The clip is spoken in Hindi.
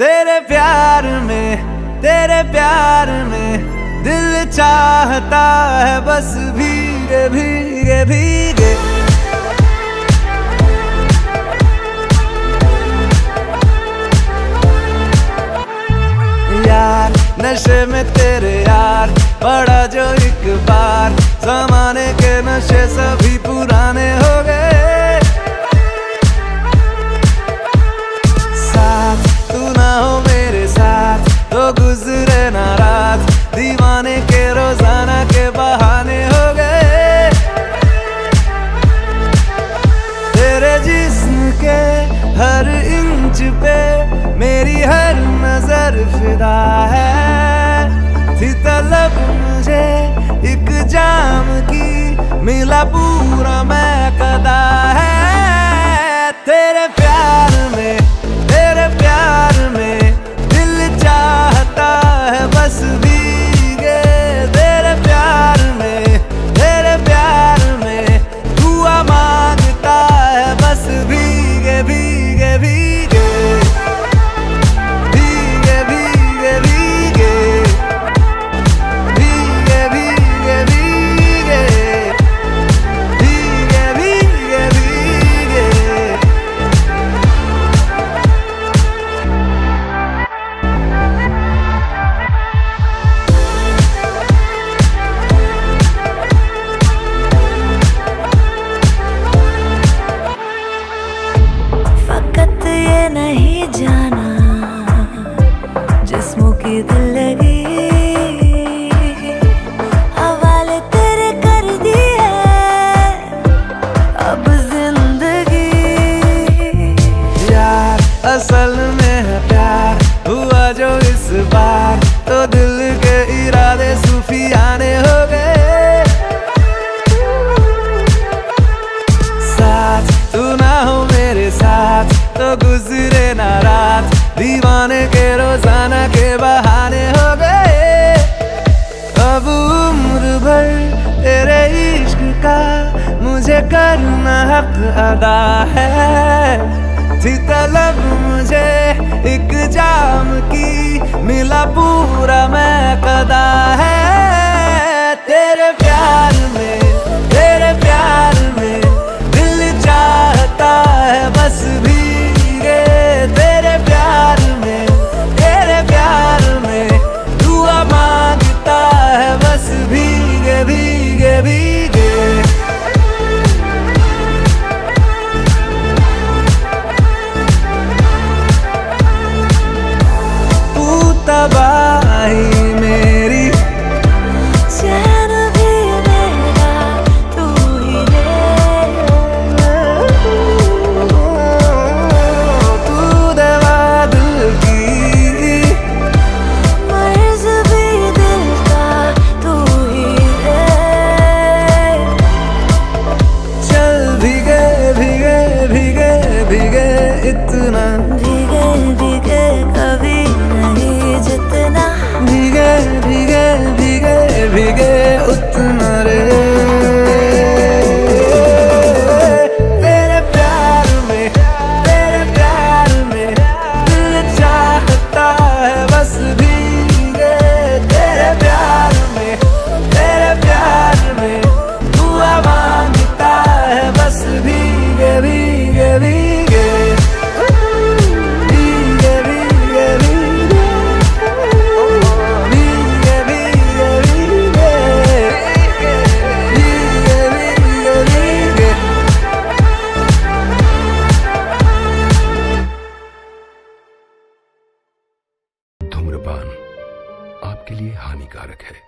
तेरे प्यार में, तेरे प्यार में दिल चाहता है बस भीगे भीगे भीगे। यार नशे में तेरे यार पड़ा जो एक बार, जमाने के नशे सभी पुराने हो गए। साथ तू ना हो मेरे साथ तो गुजरे ना रात, दीवाने के रोजाना के बहाने हो गए। तेरे जिस्म के हर इंच पे मेरी हर नजर फिदा है, थी तलब मुझे एक जाम की, मिला पूरा मैं कदा है। तेरे प्यार में दिल चाहता है बस भीगे। तेरे प्यार में दुआ मांगता है बस भीगे भीगे भीगे। असल में है प्यार हुआ जो इस बार, तो दिल के इरादे सूफियाने हो गए। साथ तू ना हो मेरे साथ तो गुजरे ना रात, दीवाने के रोजाना के बहाने हो गए। अब उम्र भर तेरे इश्क का मुझे करना हक अदा है, थी तलब मुझे एक जाम की, मिला पूरा मैं कदा है। तेरे प्यार में दिल चाहता है बस भीगे। तेरे प्यार में दुआ मांगता है बस भीगे भीगे भीगे। तबाही मेरी चैन भी मेरा तू ही ले, तू दवा दिल की मर्ज भी दिल का तू ही ले। चल भीगे भीगे भीगे भीगे इतना भीगे भीगे कभी नहीं जितना भीगे भीगे भीगे भीगे उतना रे। तेरे प्यार में दिल चाहता है बस भीगे। तेरे प्यार में दुआ मांगता है बस भीगे भीगे भीगे। धूम्रपान आपके लिए हानिकारक है।